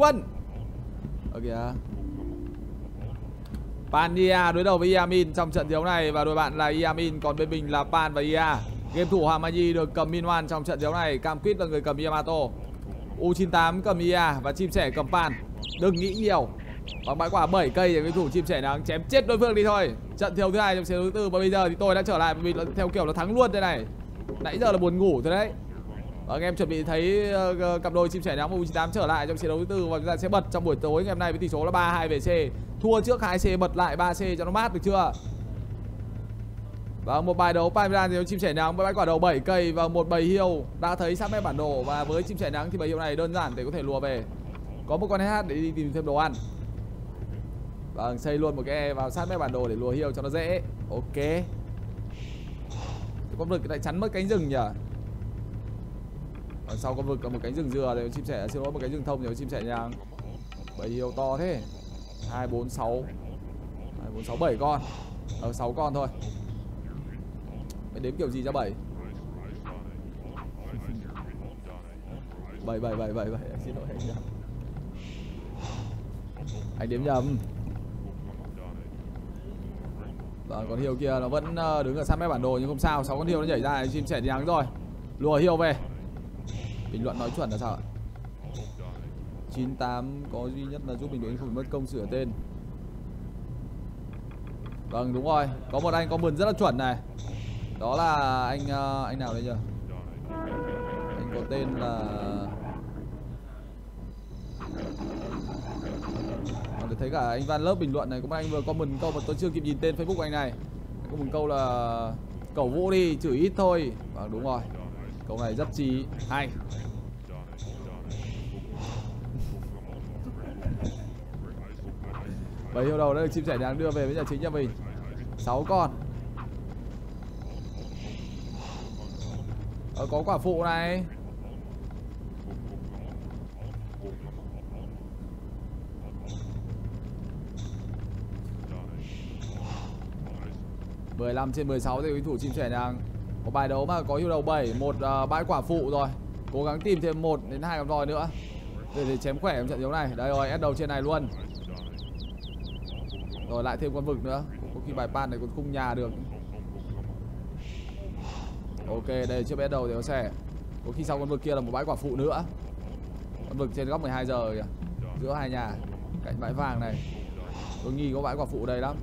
Quân. Ở kìa. Pan IA đối đầu với Iamin trong trận đấu này và đội bạn là Iamin, còn bên mình là Pan và IA. Game thủ Hoàng Mai Nhi được cầm Minwan trong trận đấu này, Camkid là người cầm Yamato. U98 cầm IA và Chim Sẻ cầm Pan. Đừng nghĩ nhiều. Bằng bãi quả 7 cây để game thủ Chim Sẻ đang chém chết đối phương đi thôi. Trận thiếu thứ hai trong trận thứ tư và bây giờ thì tôi đã trở lại vì theo kiểu là thắng luôn đây này. Nãy giờ là buồn ngủ rồi đấy. Và anh em chuẩn bị thấy cặp đôi Chim Sẻ Nắng và U98 trở lại trong trận đấu thứ tư và chúng ta sẽ bật trong buổi tối ngày hôm nay với tỷ số là 3-2 về C. Thua trước 2C bật lại 3C cho nó mát được chưa? Và một bài đấu Palmyra thì Chim Sẻ Nắng với bãi quả đầu 7 cây và một bầy hiêu đã thấy sát mép bản đồ, và với Chim Sẻ Nắng thì bầy hiêu này đơn giản để có thể lùa về. Có một con hát để đi tìm thêm đồ ăn. Vâng, xây luôn một cái e vào sát mép bản đồ để lùa hiêu cho nó dễ. Ok. Con vực lại chắn mất cánh rừng nhỉ? Ở sau con vực có một cánh rừng dừa rồi Chim Sẻ, xin lỗi, một cánh rừng thông rồi Chim Sẻ Nhàng. Bầy hiêu to thế. 7 con. 6 con thôi. Mày đếm kiểu gì ra 7? 7, xin lỗi anh nhá. Anh đếm nhầm. Vâng, con hiêu kia nó vẫn đứng ở sát mép bản đồ nhưng không sao, 6 con hiêu nó nhảy ra, Chim Sẻ Đi Nắng rồi. Lùa hiêu về. Bình luận nói chuẩn là sao ạ? 98 có duy nhất là giúp mình đội không mất công sửa tên. Vâng, đúng rồi, có một anh comment rất là chuẩn này. Đó là anh nào đây nhỉ? Anh có tên là để thấy cả anh Van lớp bình luận này, có một anh vừa comment câu mà tôi chưa kịp nhìn tên Facebook của anh này. Có một câu là cẩu vũ đi chửi ít thôi. Vâng, đúng rồi. Câu này rất chí hay. Bầy hiêu đầu đã được Chim Sẻ Đáng đưa về với nhà chính nhà mình. 6 con. Có quả phụ này. Mười 15/16 thì đối thủ Chim Sẻ Đang có bài đấu mà có hiêu đầu 7, một bãi quả phụ rồi. Cố gắng tìm thêm 1 đến 2 con voi nữa để chém khỏe trong trận đấu này. Đây rồi, ép đầu trên này luôn. Rồi lại thêm con vực nữa. Có khi bài Pan này còn khung nhà được. Ok, đây là chiếc ép đầu thì nó sẽ. Có khi sau con vực kia là một bãi quả phụ nữa. Con vực trên góc 12 giờ kìa. Giữa hai nhà, cạnh bãi vàng này. Tôi nghi có bãi quả phụ đây lắm.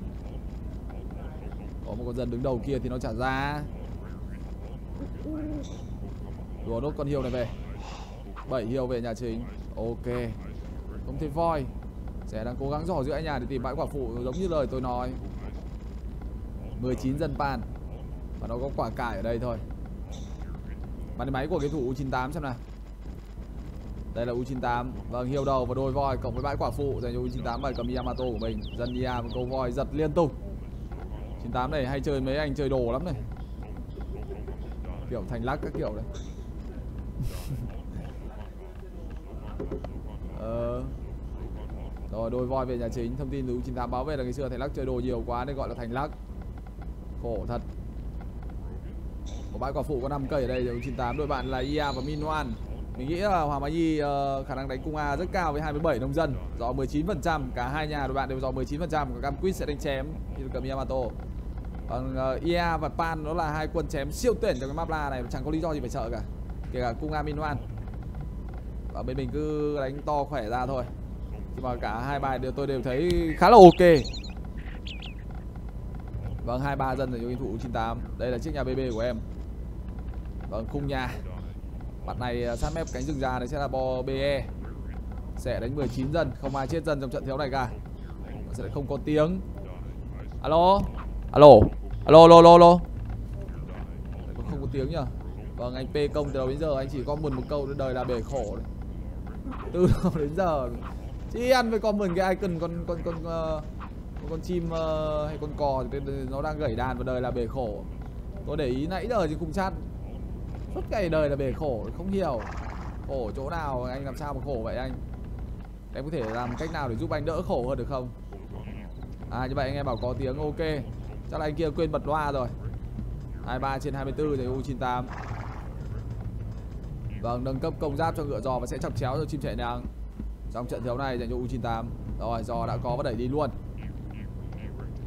Có một con dân đứng đầu kia thì nó trả ra. Đùa đốt con hiêu này về. 7 hiêu về nhà chính. Ok. Không thấy voi. Sẽ đang cố gắng dò giữa nhà để tìm bãi quả phụ giống như lời tôi nói. 19 dân Pan. Và nó có quả cải ở đây thôi. Bắn máy của cái thủ U98 xem nào. Đây là U98. Vâng, hiêu đầu và đôi voi cộng với bãi quả phụ dành cho U98 và cầm Yamato của mình. Dân IA một câu voi giật liên tục. 98 này hay chơi mấy anh chơi đồ lắm này. Kiểu thành lắc các kiểu đấy. Rồi đôi voi về nhà chính. Thông tin từ U98 báo về là ngày xưa thành lắc chơi đồ nhiều quá nên gọi là thành lắc. Khổ thật. Có bãi quả phụ có 5 cây ở đây rồi U98. Đội bạn là IA và Minwan. Mình nghĩ là Hoàng Mai Nhi khả năng đánh cung A rất cao với 27 nông dân. Rõ 19%, cả hai nhà đội bạn đều rõ 19%. Còn Camquid sẽ đánh chém khi cầm Yamato. Còn IA và Pan nó là hai quân chém siêu tuyển trong cái map la này, chẳng có lý do gì phải sợ cả. Kể cả cung A Minwan. Và bên mình cứ đánh to khỏe ra thôi. Nhưng mà cả hai bài đều tôi đều thấy khá là ok. Vâng, 23 dân dành cho game thủ 98. Đây là chiếc nhà BB của em. Vâng, khung nhà. Bạn này sát mép cánh rừng già này sẽ là bo BE. Sẽ đánh 19 dân, không ai chết dân trong trận thiếu này cả. Sẽ không có tiếng. Alo. Alo. Không có tiếng nhỉ. Vâng, anh P công từ đầu đến giờ anh chỉ có một câu đời là bể khổ đấy. Từ đầu đến giờ chỉ ăn với con mình cái icon con chim hay con cò nó đang gảy đàn và đời là bể khổ. Tôi để ý nãy giờ thì cùng chat suốt ngày đời là bể khổ, không hiểu khổ chỗ nào, anh làm sao mà khổ vậy anh? Em có thể làm cách nào để giúp anh đỡ khổ hơn được không? À như vậy anh em bảo có tiếng, ok. Chắc là anh kia quên bật loa rồi. 23/24 rồi U98. Vâng, nâng cấp công giáp cho ngựa giò và sẽ chọc chéo cho Chim Sẻ Nắng. trong trận đấu này dành cho U98. Rồi do đã có và đẩy đi luôn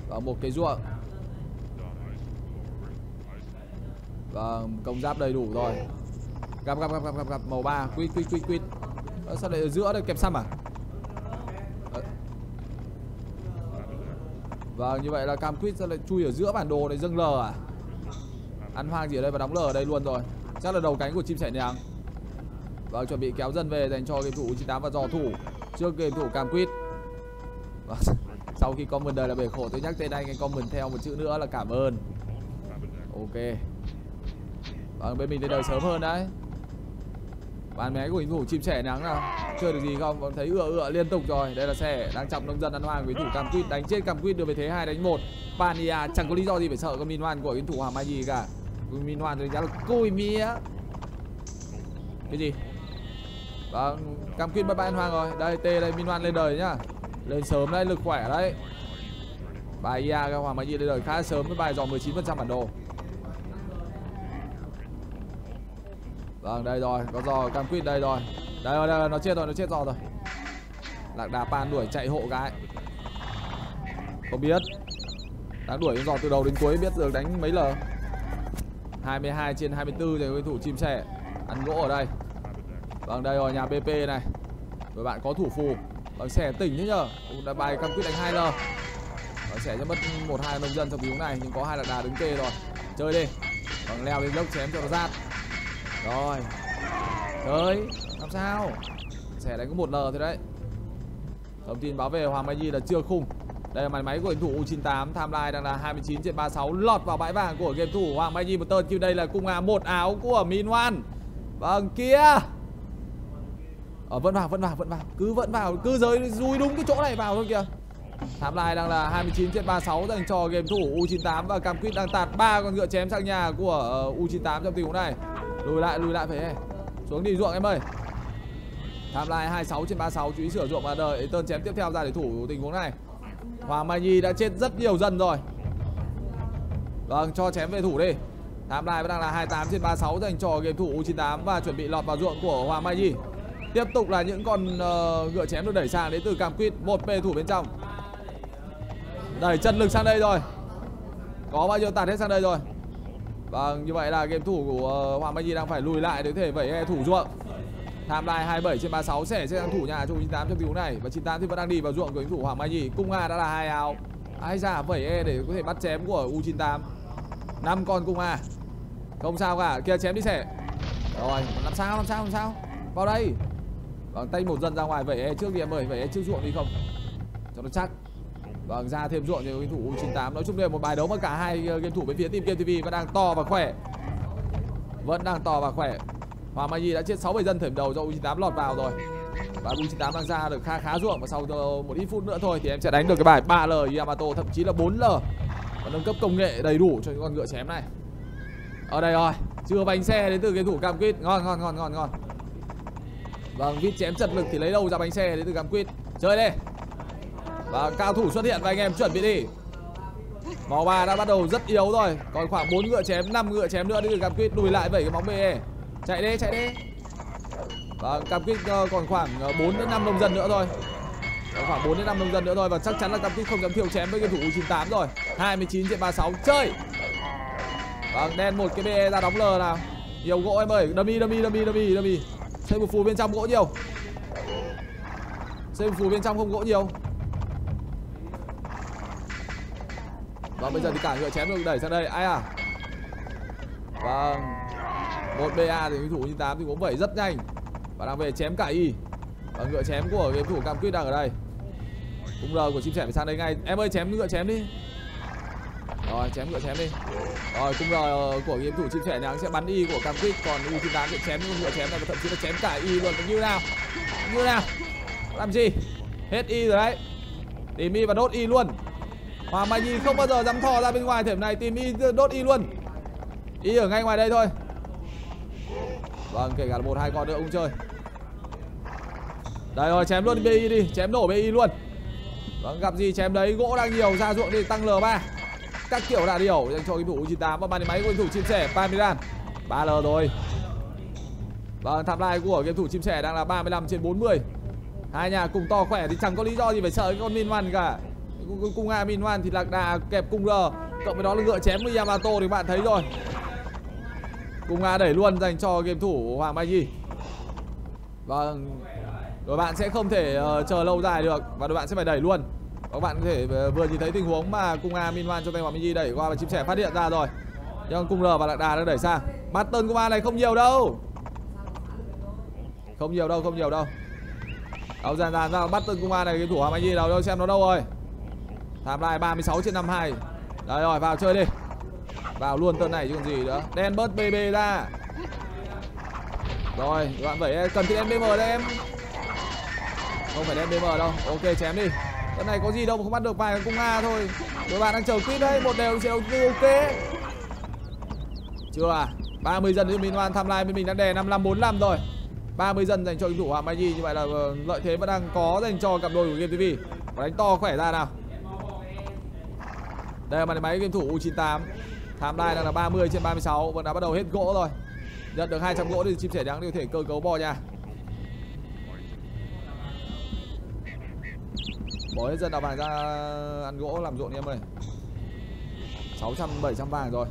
vào một cái ruộng. Vâng, công giáp đầy đủ rồi. Gặp màu 3. Quýt. Sao lại ở giữa đây kẹp xăm à? Vâng, như vậy là Camkid sao lại chui ở giữa bản đồ này, dâng lờ à? Ăn hoang gì ở đây và đóng lờ ở đây luôn rồi. Chắc là đầu cánh của Chim Sẻ Đi Nắng. Vâng, chuẩn bị kéo dân về dành cho game thủ U98 và dò thủ trước game thủ Camkid. Sau khi comment đời là bể khổ, tôi nhắc tên anh comment theo một chữ nữa là cảm ơn. Ok. Vâng, bên mình đến đời sớm hơn đấy. Bàn mé của hình thủ Chim Sẻ Đi Nắng nào, chưa được gì không? Còn thấy ựa liên tục rồi. Đây là xe đang chọc nông dân ăn hoang với thủ Camkid, đánh chết Camkid đưa về thế 2-1. Pan IA chẳng có lý do gì phải sợ con Minwan của hình thủ Hoàng Mai Nhi cả. Minwan đánh giá là cùi mía. Cái gì? Vâng, Camkid bye bye ăn hoang rồi. Đây, T đây, Minwan lên đời nhá. Lên sớm đấy, lực khỏe đấy. Bài IA các Hoàng Mai Nhi lên đời khá sớm với bài dò 19% bản đồ. Vâng, đây rồi, có giò Camkid đây rồi. Đây rồi, nó chết giò rồi. Lạc đà Pan đuổi chạy hộ cái. Không biết. Đang đuổi con giò từ đầu đến cuối, biết được đánh mấy lờ. 22/24 để đối thủ Chim Sẻ ăn gỗ ở đây. Vâng, đây rồi, nhà BP này. Rồi bạn có thủ phù. Vâng, Sẻ tỉnh thế nhờ. Đã bài Camkid đánh 2 lờ. Sẻ sẽ mất 1-2 nông dân trong tình huống này, nhưng có hai lạc đà đứng kê rồi. Chơi đi. Vâng, leo lên dốc chém cho nó rát. Rồi. Tới. Làm sao? Sẻ đánh có 1 lờ thôi đấy. Thông tin báo về Hoàng Mai Nhi là chưa khung. Đây là màn máy của game thủ U98. Timeline đang là 29/36. Lọt vào bãi vàng của game thủ Hoàng Mai Nhi một tên. Kill đây là cung A một áo của Minwan. Vâng kia. Vẫn vào. Cứ vẫn vào. Cứ giới dùi đúng cái chỗ này vào thôi kìa. Timeline đang là 29/36 dành cho game thủ U98. Và Camkid đang tạt 3 con ngựa chém sang nhà của U98 trong tình huống này. Lùi lại phải xuống đi ruộng em ơi. Timeline 26/36, chú ý sửa ruộng và đợi tơn chém tiếp theo ra để thủ tình huống này. Hoàng Mai Nhi đã chết rất nhiều dân rồi. Vâng, cho chém về thủ đi. Timeline vẫn đang là 28/36 dành cho game thủ U98 và chuẩn bị lọt vào ruộng của Hoàng Mai Nhi. Tiếp tục là những con ngựa chém được đẩy sang đến từ Camkid, một pê thủ bên trong. Đẩy chân lực sang đây rồi. Có bao nhiêu tạt hết sang đây rồi. Vâng, như vậy là game thủ của Hoàng Mai Nhi đang phải lùi lại để có thể vẩy thủ ruộng. Timeline 27/36 sẽ đang thủ nhà cho 98 trong tình huống này. Và 98 thì vẫn đang đi vào ruộng của game thủ Hoàng Mai Nhi. Cung A đã là 2 áo. Ai ra vẩy E để có thể bắt chém của U98. 5 con cung A. Không sao cả, kia chém đi Sẻ. Rồi, làm sao? Vào đây. Vâng, tay một dân ra ngoài vẩy E trước đi em ơi, vẩy E trước ruộng đi không. Cho nó chắc. Vâng, ra thêm ruộng cho game thủ U98. Nói chung đây là một bài đấu mà cả hai game thủ bên phía team Game TV vẫn đang to và khỏe. Hoàng Mai Nhi đã chết 6-7 dân thềm đầu do U98 lọt vào rồi. Và U98 đang ra được khá ruộng. Và sau một ít phút nữa thôi thì em sẽ đánh được cái bài 3L Yamato, thậm chí là 4L. Và nâng cấp công nghệ đầy đủ cho những con ngựa chém này. Ở đây rồi, chưa bánh xe đến từ game thủ Camkid. Ngon. Vâng, vít chém chật lực thì lấy đâu ra bánh xe đến từ Camkid. Chơi đi. Và cao thủ xuất hiện và anh em chuẩn bị đi. Màu 3 đã bắt đầu rất yếu rồi. Còn khoảng 4 ngựa chém, 5 ngựa chém nữa để Camkid lùi lại vẩy cái bóng BE. Chạy đi. Và Camkid còn khoảng 4-5 nông dân nữa thôi. Và chắc chắn là Camkid không dám thiếu chém với game thủ U98 rồi. 29/36 chơi. Vâng, đen một cái BE ra đóng lờ nào. Nhiều gỗ em ơi, dummy. Xây một phù bên trong gỗ nhiều. Xây một phù bên trong không gỗ nhiều. Và bây giờ thì cả ngựa chém được đẩy sang đây. Ai à? Vâng, một BA thì thủ U98 thì cũng vẩy rất nhanh và đang về chém cả Y. Và ngựa chém của game thủ Camkid đang ở đây. Cung L của Chim Sẻ phải sang đây ngay. Em ơi, chém ngựa chém đi. Rồi, chém ngựa chém đi. Rồi, cung L của game thủ Chim Sẻ Đi Nắng sẽ bắn Y của Camkid. Còn U98 sẽ chém những ngựa chém này và thậm chí là chém cả Y luôn. Như nào? Làm gì? Hết Y rồi đấy. Tìm Y và đốt Y luôn. Hoàng Mai Nhi không bao giờ dám thò ra bên ngoài thềm này, tìm Y đốt Y luôn. Y ở ngay ngoài đây thôi. Vâng, kể cả 1-2 con nữa cũng chơi. Đây rồi, chém luôn BI đi, chém nổ BI luôn. Vâng, gặp gì chém đấy, gỗ đang nhiều, ra ruộng đi, tăng L3. Các kiểu đã điều dành cho game thủ U98 và bàn máy của game thủ Chim Sẻ Palmyra. 3L rồi. Vâng, timeline của game thủ Chim Sẻ đang là 35/40. Hai nhà cùng to khỏe thì chẳng có lý do gì phải sợ cái con Minwan cả. Cung A Minwan thì lạc đà kẹp cung R, cộng với đó là ngựa chém với Yamato thì bạn thấy rồi. Cung A đẩy luôn dành cho game thủ Hoàng Mai Nhi. Vâng, đội bạn sẽ không thể chờ lâu dài được và đội bạn sẽ phải đẩy luôn. Các bạn có thể vừa nhìn thấy tình huống mà Cung A Minwan cho tay Hoàng Mai Nhi đẩy qua và Chim Sẻ phát hiện ra rồi. Nhưng cung R và lạc đà đã đẩy sang. Mặt tên Cung A này không nhiều đâu. Không nhiều đâu. Đâu dàn ra bắt tên Cung A này, cái thủ Hoàng Mai Nhi nào đâu, xem nó đâu rồi. Tham lại 36/52. Đấy rồi, vào chơi đi. Vào luôn tên này chứ còn gì nữa. Đen bớt BB ra. Rồi, các bạn phải cần thì đen BM đây em. Không phải đen BM đâu. Ok, chém đi. Tên này có gì đâu mà không bắt được vài con Cung A thôi. Đội bạn đang chờ clip đấy, một đều sẽ ok. Chưa à? 30 dân cho Minwan tham lại bên mình đã đè 5545 rồi. 30 dân dành cho game thủ Hoàng Mai Nhi, như vậy là lợi thế vẫn đang có dành cho cặp đôi của Game TV. Và đánh to khỏe ra nào. Đây là màn máy game thủ U98. Timeline đang là 30/36, vẫn đã bắt đầu hết gỗ rồi. Nhận được 200 gỗ thì Chim Sẻ Đi Nắng có thể cơ cấu bò nha. Bỏ hết dân đào vàng ra ăn gỗ làm ruộng em ơi. 600-700 vàng rồi.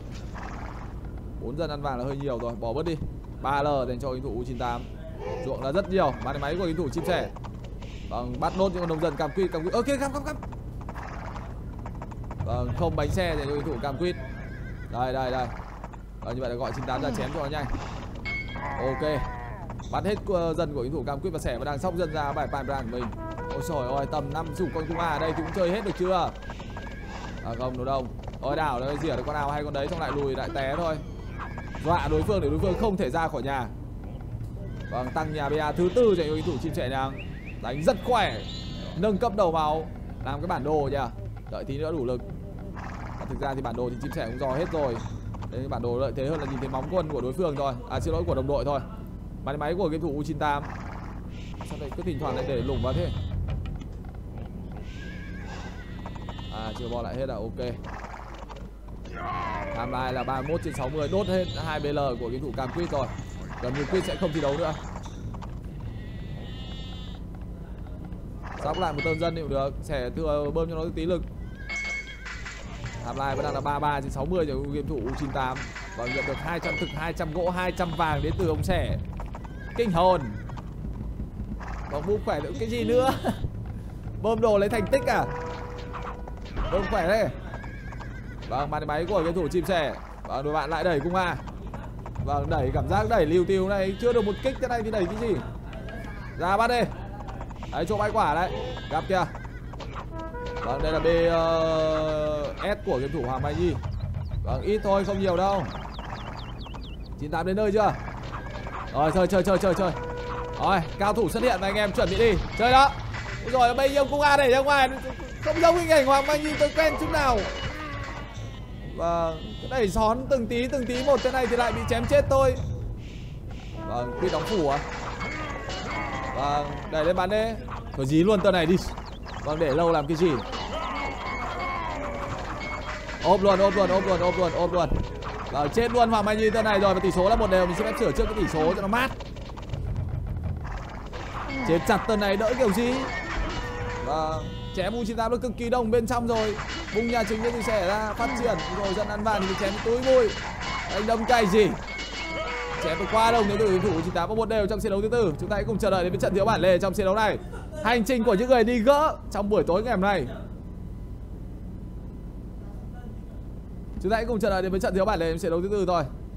4 dân ăn vàng là hơi nhiều rồi, bỏ bớt đi. 3L dành cho game thủ U98. Ruộng là rất nhiều, màn máy của game thủ Chim Sẻ. Vâng, bắt nốt những con nông dân Camkid, ok, cam. Vâng, không bánh xe dành cho game thủ Camkid. Đây. Vâng, như vậy là gọi 98 ra chém cho nó nhanh. Ok. Bắt hết dân của game thủ Camkid và Sẻ và đang sóc dân ra bài Palmyra của mình. Ôi trời ơi, tầm 5 chục con Cung A ở đây thì cũng chơi hết được chưa? À không, nó đông. Ôi đảo nó rỉa được con nào hay con đấy, xong lại lùi lại té thôi. Dọa đối phương để đối phương không thể ra khỏi nhà. Vâng, tăng nhà BA thứ 4 dành cho game thủ Chim Sẻ Đi Nắng. Đánh rất khỏe. Nâng cấp đầu máu. Làm cái bản đồ nhỉ. Đợi tí nữa đủ lực. Và thực ra thì bản đồ thì Chim Sẻ cũng dò hết rồi. Đấy, bản đồ lợi thế hơn là nhìn thấy móng quân của đối phương thôi. À xin lỗi, của đồng đội thôi. Màn máy của game thủ U98. Sao lại cứ thỉnh thoảng lại để lủng vào thế? À chưa bo lại hết à, ok. Tham lai là 31/60, đốt hết 2 BL của game thủ Camkid rồi. Gần như Quid sẽ không thi đấu nữa. Sóc lại một tên dân thì cũng được. Sẽ thừa bơm cho nó tí lực. Tham lai vẫn đang là 33/60 cho game thủ U98. Và nhận được 200 thực, 200 gỗ, 200 vàng đến từ ông Sẻ. Kinh hồn. Bóng búp khỏe được cái gì nữa. Bơm đồ lấy thành tích à? Bơm khỏe đấy. Vâng, màn máy của game thủ Chim Sẻ. Và đội bạn lại đẩy Cung A. Vâng, đẩy cảm giác đẩy liều tiêu này. Chưa được một kích thế này thì đẩy cái gì. Ra bắt đi. Đấy, chỗ bãi quả đấy. Gặp kìa. Vâng, đây là BS của game thủ Hoàng Mai Nhi. Vâng, ít thôi, không nhiều đâu. 98 đến nơi chưa? Rồi, chơi. Rồi, cao thủ xuất hiện này, anh em chuẩn bị đi. Chơi đó. Rồi, bây giờ Cung A đẩy ra ngoài. Không giống hình ảnh Hoàng Mai Nhi tôi quen chút nào. Vâng, đẩy xón từng tí một, thế này thì lại bị chém chết thôi. Vâng, Quýt đóng phủ à? Vâng, đẩy lên bắn đi. Thôi dí luôn tên này đi. Vâng, để lâu làm cái gì. Ốp luôn. Vâng, chết luôn Hoàng Mai Nhi tên này rồi. Và tỷ số là 1-1, mình sẽ phép sửa trước cái tỷ số cho nó mát. Chết chặt tên này đỡ kiểu gì. Vâng, chém U98 nó cực kỳ đông bên trong rồi. Vùng nhà chính thì sẽ ra phát triển. Rồi dân ăn vàng thì chém túi vui. Anh đông cay gì. Chém vượt qua đồng đến từ đối thủ U98 và 1-1 trong trận đấu thứ 4. Chúng ta hãy cùng chờ đợi đến với trận thiếu bản lề trong trận đấu này. Hành trình của những người đi gỡ trong buổi tối ngày hôm nay. Chúng ta hãy cùng chờ đợi đến với trận thiếu bản lề trong trận đấu thứ 4 thôi.